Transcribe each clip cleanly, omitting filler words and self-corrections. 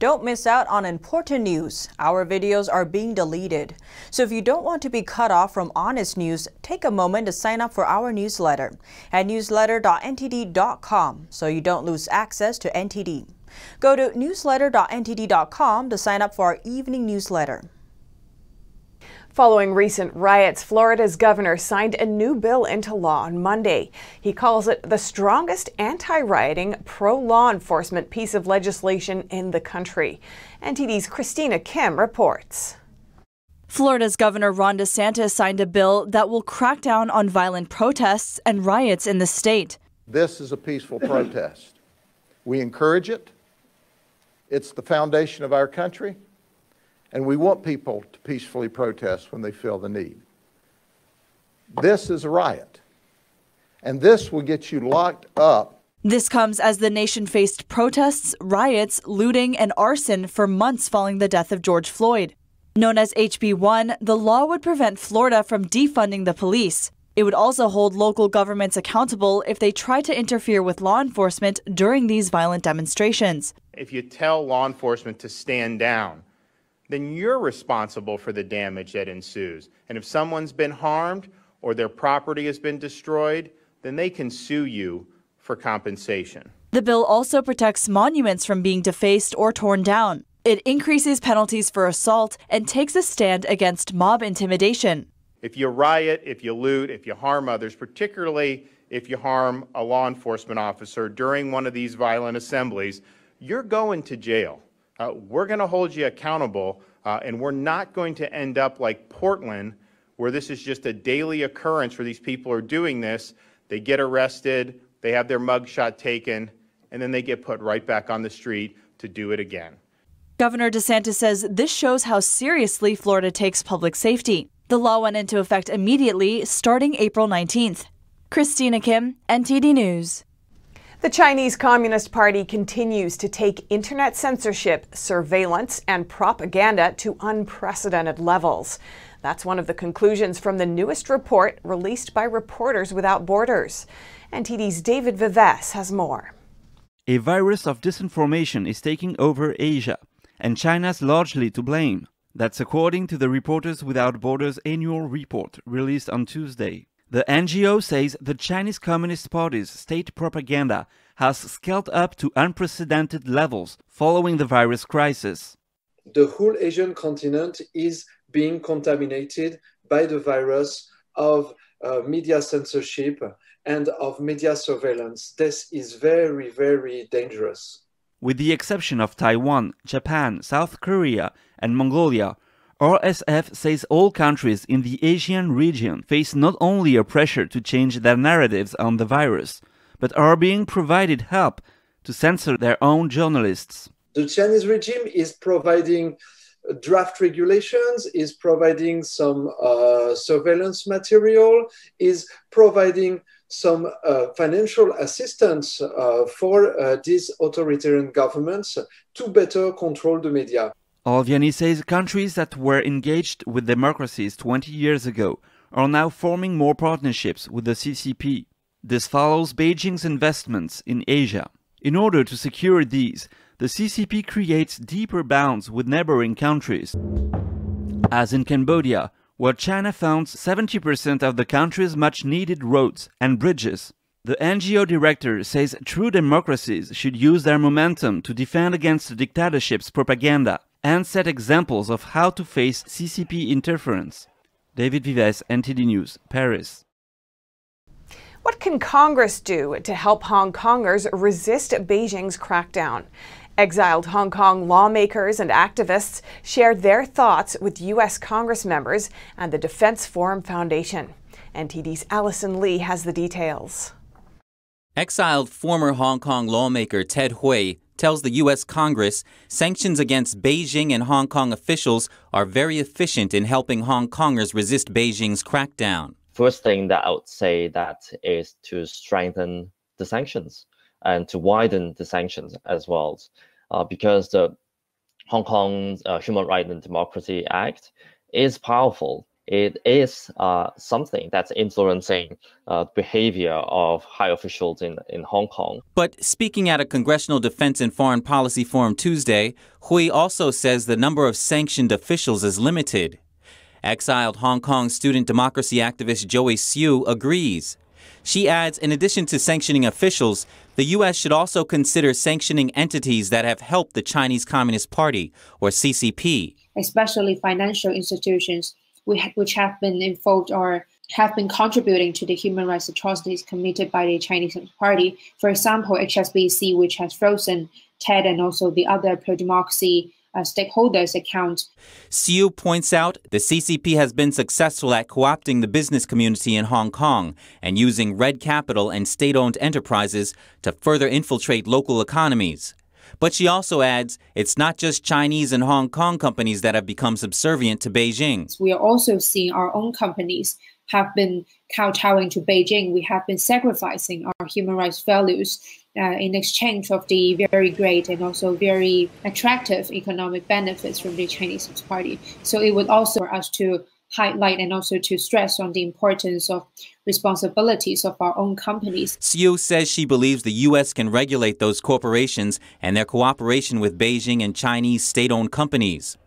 Don't miss out on important news. Our videos are being deleted. So if you don't want to be cut off from honest news, take a moment to sign up for our newsletter at newsletter.ntd.com so you don't lose access to NTD. Go to newsletter.ntd.com to sign up for our evening newsletter. Following recent riots, Florida's governor signed a new bill into law on Monday. He calls it the strongest anti-rioting, pro-law enforcement piece of legislation in the country. NTD's Christina Kim reports. Florida's Governor Ron DeSantis signed a bill that will crack down on violent protests and riots in the state. This is a peaceful protest. We encourage it. It's the foundation of our country. And we want people to peacefully protest when they feel the need. This is a riot, and this will get you locked up. This comes as the nation faced protests, riots, looting, and arson for months following the death of George Floyd. Known as HB1, the law would prevent Florida from defunding the police. It would also hold local governments accountable if they try to interfere with law enforcement during these violent demonstrations. If you tell law enforcement to stand down, then you're responsible for the damage that ensues. And if someone's been harmed or their property has been destroyed, then they can sue you for compensation. The bill also protects monuments from being defaced or torn down. It increases penalties for assault and takes a stand against mob intimidation. If you riot, if you loot, if you harm others, particularly if you harm a law enforcement officer during one of these violent assemblies, you're going to jail. We're going to hold you accountable, and we're not going to end up like Portland, where this is just a daily occurrence where these people are doing this. They get arrested, they have their mugshot taken, and then they get put right back on the street to do it again. Governor DeSantis says this shows how seriously Florida takes public safety. The law went into effect immediately, starting April 19th. Christina Kim, NTD News. The Chinese Communist Party continues to take internet censorship, surveillance, and propaganda to unprecedented levels. That's one of the conclusions from the newest report released by Reporters Without Borders. NTD's David Vives has more. A virus of disinformation is taking over Asia, and China's largely to blame. That's according to the Reporters Without Borders annual report released on Tuesday. The NGO says the Chinese Communist Party's state propaganda has scaled up to unprecedented levels following the virus crisis. The whole Asian continent is being contaminated by the virus of media censorship and of media surveillance. This is very, very dangerous. With the exception of Taiwan, Japan, South Korea, and Mongolia, RSF says all countries in the Asian region face not only a pressure to change their narratives on the virus, but are being provided help to censor their own journalists. The Chinese regime is providing draft regulations, is providing some surveillance material, is providing some financial assistance for these authoritarian governments to better control the media. Alviani says countries that were engaged with democracies 20 years ago are now forming more partnerships with the CCP. This follows Beijing's investments in Asia. In order to secure these, the CCP creates deeper bonds with neighboring countries. As in Cambodia, where China funds 70% of the country's much-needed roads and bridges. The NGO director says true democracies should use their momentum to defend against the dictatorship's propaganda and set examples of how to face CCP interference. David Vives, NTD News, Paris. What can Congress do to help Hong Kongers resist Beijing's crackdown? Exiled Hong Kong lawmakers and activists shared their thoughts with U.S. Congress members and the Defense Forum Foundation. NTD's Allison Lee has the details. Exiled former Hong Kong lawmaker Ted Hui tells the U.S. Congress sanctions against Beijing and Hong Kong officials are very efficient in helping Hong Kongers resist Beijing's crackdown. First thing that I would say that is to strengthen the sanctions and to widen the sanctions as well, because the Hong Kong Human Rights and Democracy Act is powerful. it is something that's influencing behavior of high officials in Hong Kong. But speaking at a Congressional Defense and Foreign Policy Forum Tuesday, Hui also says the number of sanctioned officials is limited. Exiled Hong Kong student democracy activist Joey Siu agrees. She adds, in addition to sanctioning officials, the U.S. should also consider sanctioning entities that have helped the Chinese Communist Party, or CCP. Especially financial institutions which have been involved or have been contributing to the human rights atrocities committed by the Chinese Party. For example, HSBC, which has frozen Ted and also the other pro-democracy stakeholders' account. Siu points out the CCP has been successful at co-opting the business community in Hong Kong and using red capital and state-owned enterprises to further infiltrate local economies. But she also adds it's not just Chinese and Hong Kong companies that have become subservient to Beijing. We are also seeing our own companies have been kowtowing to Beijing. We have been sacrificing our human rights values in exchange of the very great and also very attractive economic benefits from the Chinese Party. So it would also for us to highlight and also to stress on the importance of responsibilities of our own companies. Siu says she believes the U.S. can regulate those corporations and their cooperation with Beijing and Chinese state-owned companies.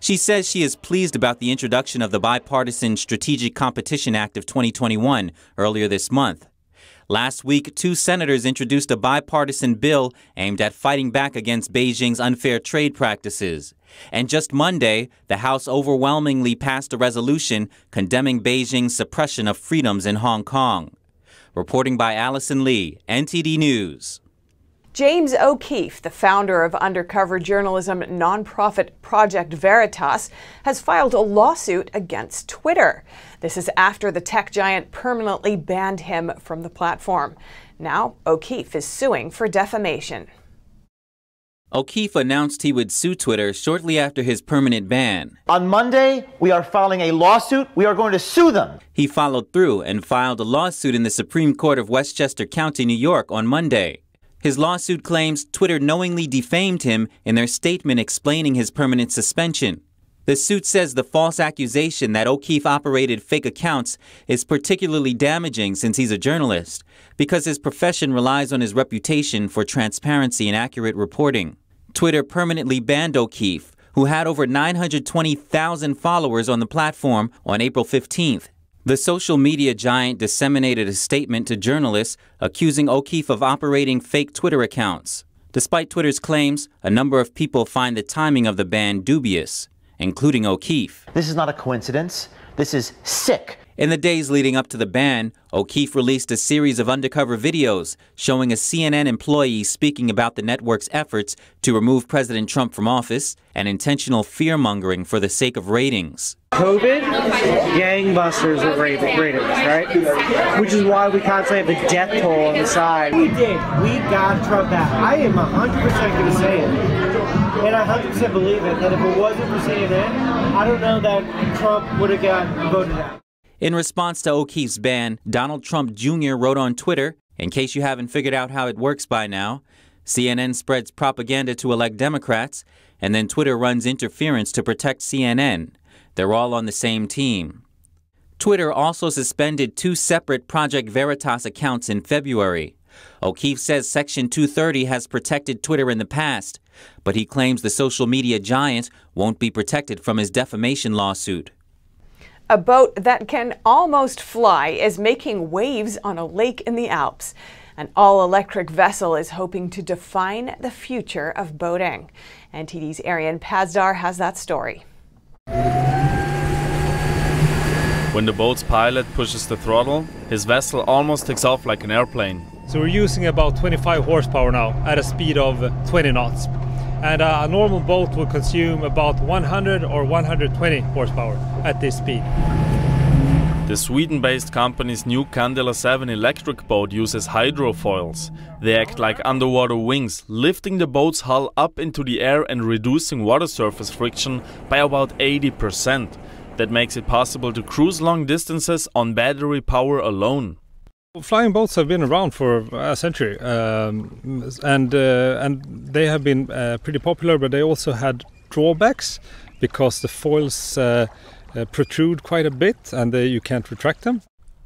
She says she is pleased about the introduction of the Bipartisan Strategic Competition Act of 2021 earlier this month. Last week, two senators introduced a bipartisan bill aimed at fighting back against Beijing's unfair trade practices. And just Monday, the House overwhelmingly passed a resolution condemning Beijing's suppression of freedoms in Hong Kong. Reporting by Allison Lee, NTD News. James O'Keefe, the founder of undercover journalism nonprofit Project Veritas, has filed a lawsuit against Twitter. This is after the tech giant permanently banned him from the platform. Now, O'Keefe is suing for defamation. O'Keefe announced he would sue Twitter shortly after his permanent ban. On Monday, we are filing a lawsuit. We are going to sue them. He followed through and filed a lawsuit in the Supreme Court of Westchester County, New York, on Monday. His lawsuit claims Twitter knowingly defamed him in their statement explaining his permanent suspension. The suit says the false accusation that O'Keefe operated fake accounts is particularly damaging since he's a journalist, because his profession relies on his reputation for transparency and accurate reporting. Twitter permanently banned O'Keefe, who had over 920,000 followers on the platform, on April 15th. The social media giant disseminated a statement to journalists accusing O'Keefe of operating fake Twitter accounts. Despite Twitter's claims, a number of people find the timing of the ban dubious, including O'Keefe. This is not a coincidence. This is sick. In the days leading up to the ban, O'Keefe released a series of undercover videos showing a CNN employee speaking about the network's efforts to remove President Trump from office and intentional fear-mongering for the sake of ratings. COVID, gangbusters of ratings, right? Which is why we constantly have a death toll on the side. We did. We got Trump out. I am 100% going to say it. And I 100% believe it, that if it wasn't for CNN, I don't know that Trump would have got voted out. In response to O'Keefe's ban, Donald Trump Jr. wrote on Twitter, in case you haven't figured out how it works by now, CNN spreads propaganda to elect Democrats, and then Twitter runs interference to protect CNN. They're all on the same team. Twitter also suspended two separate Project Veritas accounts in February. O'Keefe says Section 230 has protected Twitter in the past, but he claims the social media giant won't be protected from his defamation lawsuit. A boat that can almost fly is making waves on a lake in the Alps. An all-electric vessel is hoping to define the future of boating. NTD's Arian Pazdar has that story. When the boat's pilot pushes the throttle, his vessel almost takes off like an airplane. So we're using about 25 horsepower now at a speed of 20 knots. And a normal boat will consume about 100 or 120 horsepower at this speed. The Sweden-based company's new Candela 7 electric boat uses hydrofoils. They act like underwater wings, lifting the boat's hull up into the air and reducing water surface friction by about 80%. That makes it possible to cruise long distances on battery power alone. Flying boats have been around for a century, and they have been pretty popular, but they also had drawbacks because the foils protrude quite a bit and you can't retract them.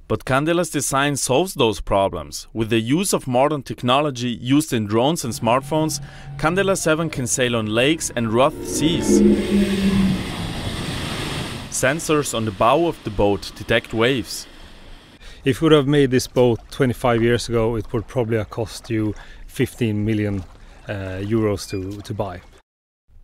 But Candela's design solves those problems. With the use of modern technology used in drones and smartphones, Candela 7 can sail on lakes and rough seas. Sensors on the bow of the boat detect waves. If you would have made this boat 25 years ago, it would probably have cost you 15 million euros to buy.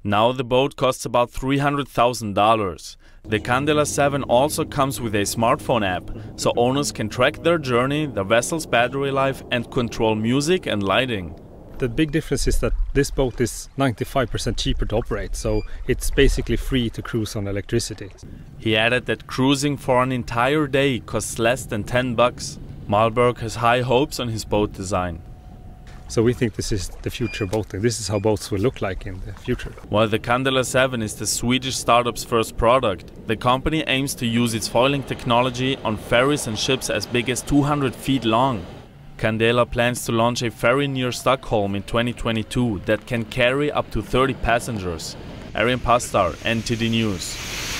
Now the boat costs about $300,000. The Candela 7 also comes with a smartphone app, so owners can track their journey, the vessel's battery life, and control music and lighting. The big difference is that this boat is 95% cheaper to operate, so it's basically free to cruise on electricity. He added that cruising for an entire day costs less than $10. Malberg has high hopes on his boat design. So we think this is the future boating. This is how boats will look like in the future. While the Candela 7 is the Swedish startup's first product, the company aims to use its foiling technology on ferries and ships as big as 200 feet long. Candela plans to launch a ferry near Stockholm in 2022 that can carry up to 30 passengers. Arian Pazdar, NTD News.